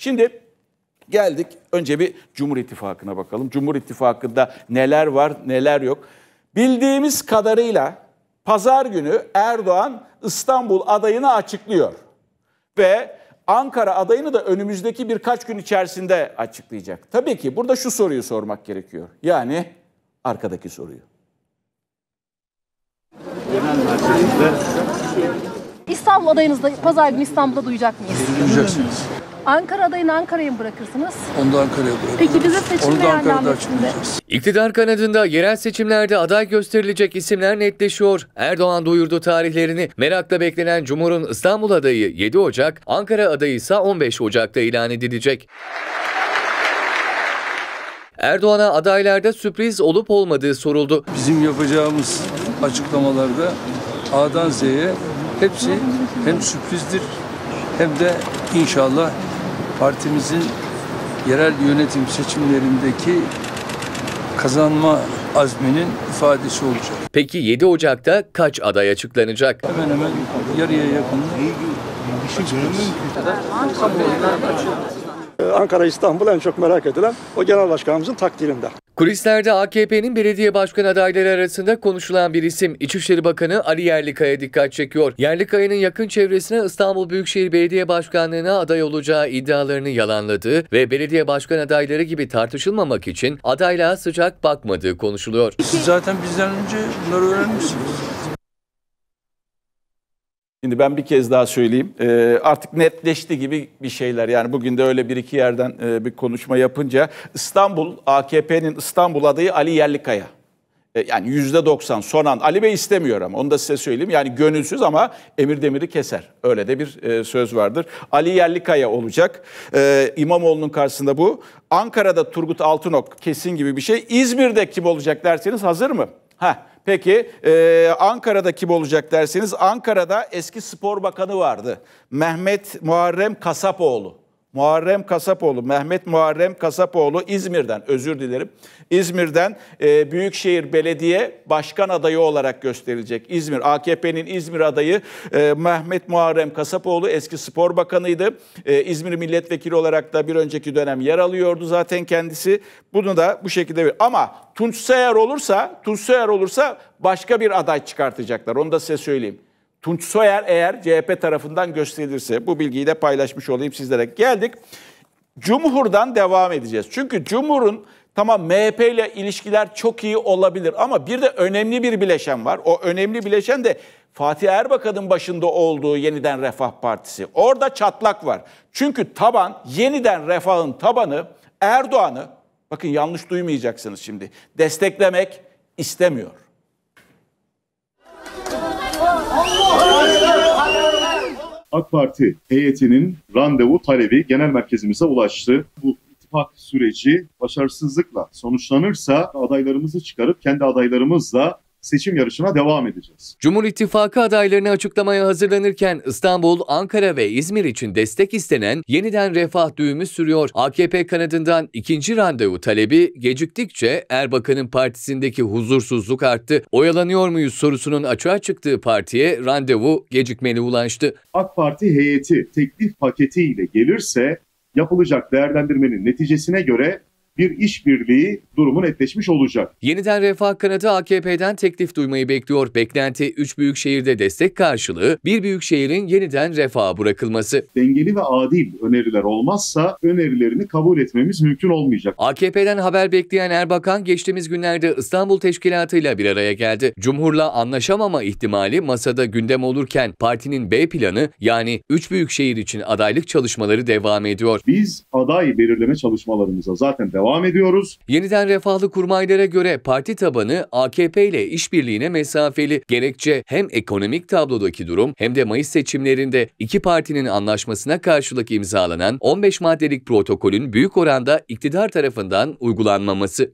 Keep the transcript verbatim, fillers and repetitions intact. Şimdi geldik, önce bir Cumhur İttifakı'na bakalım. Cumhur İttifakı'nda neler var, neler yok. Bildiğimiz kadarıyla pazar günü Erdoğan İstanbul adayını açıklıyor. Ve Ankara adayını da önümüzdeki birkaç gün içerisinde açıklayacak. Tabii ki burada şu soruyu sormak gerekiyor. Yani arkadaki soruyu. İstanbul adayınızda pazar günü İstanbul'da duyacak mıyız? Duyacaksınız. Ankara adayını Ankara'ya mı bırakırsınız? Onu da Ankara'ya bırakırız. Peki bize seçimle yerlenmesinde? İktidar kanadında yerel seçimlerde aday gösterilecek isimler netleşiyor. Erdoğan duyurdu tarihlerini. Merakla beklenen Cumhur'un İstanbul adayı yedi Ocak, Ankara adayı ise on beş Ocak'ta ilan edilecek. Erdoğan'a adaylarda sürpriz olup olmadığı soruldu. Bizim yapacağımız açıklamalarda A'dan Z'ye hepsi hem sürprizdir hem de inşallah partimizin yerel yönetim seçimlerindeki kazanma azminin ifadesi olacak. Peki yedi Ocak'ta kaç aday açıklanacak? Hemen hemen yarıya yakın. Ankara, İstanbul en çok merak edilen o genel başkanımızın takdirinde. Kulislerde A K P'nin belediye başkan adayları arasında konuşulan bir isim İçişleri Bakanı Ali Yerlikaya dikkat çekiyor. Yerlikaya'nın yakın çevresine İstanbul Büyükşehir Belediye Başkanlığı'na aday olacağı iddialarını yalanladığı ve belediye başkan adayları gibi tartışılmamak için adaylığa sıcak bakmadığı konuşuluyor. Siz zaten bizden önce bunları öğrenmişsiniz. Şimdi ben bir kez daha söyleyeyim. E, artık netleşti gibi bir şeyler. Yani bugün de öyle bir iki yerden e, bir konuşma yapınca İstanbul, A K P'nin İstanbul adayı Ali Yerlikaya. E, yani yüzde doksan son an. Ali Bey istemiyor ama onu da size söyleyeyim. Yani gönülsüz ama emir demiri keser. Öyle de bir e, söz vardır. Ali Yerlikaya olacak. E, İmamoğlu'nun karşısında bu. Ankara'da Turgut Altınok kesin gibi bir şey. İzmir'de kim olacak derseniz hazır mı? Ha. Peki e, Ankara'da kim olacak derseniz Ankara'da eski spor bakanı vardı. Mehmet Muharrem Kasapoğlu. Muharrem Kasapoğlu, Mehmet Muharrem Kasapoğlu İzmir'den, özür dilerim. İzmir'den e, Büyükşehir Belediye Başkan adayı olarak gösterilecek. İzmir, A K P'nin İzmir adayı e, Mehmet Muharrem Kasapoğlu eski spor bakanıydı. E, İzmir milletvekili olarak da bir önceki dönem yer alıyordu zaten kendisi. Bunu da bu şekilde bir. Ama Tunç Soyer olursa, Tunç Soyer olursa başka bir aday çıkartacaklar. Onu da size söyleyeyim. Tunç Soyer eğer C H P tarafından gösterilirse, bu bilgiyi de paylaşmış olayım sizlere. Geldik, Cumhur'dan devam edeceğiz. Çünkü Cumhur'un, tamam M H P ile ilişkiler çok iyi olabilir ama bir de önemli bir bileşen var. O önemli bileşen de Fatih Erbakan'ın başında olduğu Yeniden Refah Partisi. Orada çatlak var. Çünkü taban, Yeniden Refah'ın tabanı Erdoğan'ı, bakın yanlış duymayacaksınız şimdi, desteklemek istemiyor. A K Parti heyetinin randevu talebi genel merkezimize ulaştı. Bu ittifak süreci başarısızlıkla sonuçlanırsa adaylarımızı çıkarıp kendi adaylarımızla seçim yarışına devam edeceğiz. Cumhur İttifakı adaylarını açıklamaya hazırlanırken İstanbul, Ankara ve İzmir için destek istenen Yeniden Refah düğümü sürüyor. A K P kanadından ikinci randevu talebi geciktikçe Erbakan'ın partisindeki huzursuzluk arttı. Oyalanıyor muyuz sorusunun açığa çıktığı partiye randevu gecikmeli ulaştı. A K Parti heyeti teklif paketiyle gelirse yapılacak değerlendirmenin neticesine göre bir işbirliği durumu netleşmiş olacak. Yeniden Refah kanadı A K P'den teklif duymayı bekliyor. Beklenti üç büyük şehirde destek karşılığı bir büyük şehrin Yeniden Refaha bırakılması. Dengeli ve adil öneriler olmazsa önerilerini kabul etmemiz mümkün olmayacak. A K P'den haber bekleyen Erbakan geçtiğimiz günlerde İstanbul Teşkilatı'yla bir araya geldi. Cumhur'la anlaşamama ihtimali masada gündem olurken partinin B planı yani üç büyük şehir için adaylık çalışmaları devam ediyor. Biz aday belirleme çalışmalarımıza zaten devam Devam ediyoruz. Yeniden Refahlı kurmaylara göre parti tabanı A K P ile işbirliğine mesafeli. Gerekçe hem ekonomik tablodaki durum hem de Mayıs seçimlerinde iki partinin anlaşmasına karşılık imzalanan on beş maddelik protokolün büyük oranda iktidar tarafından uygulanmaması.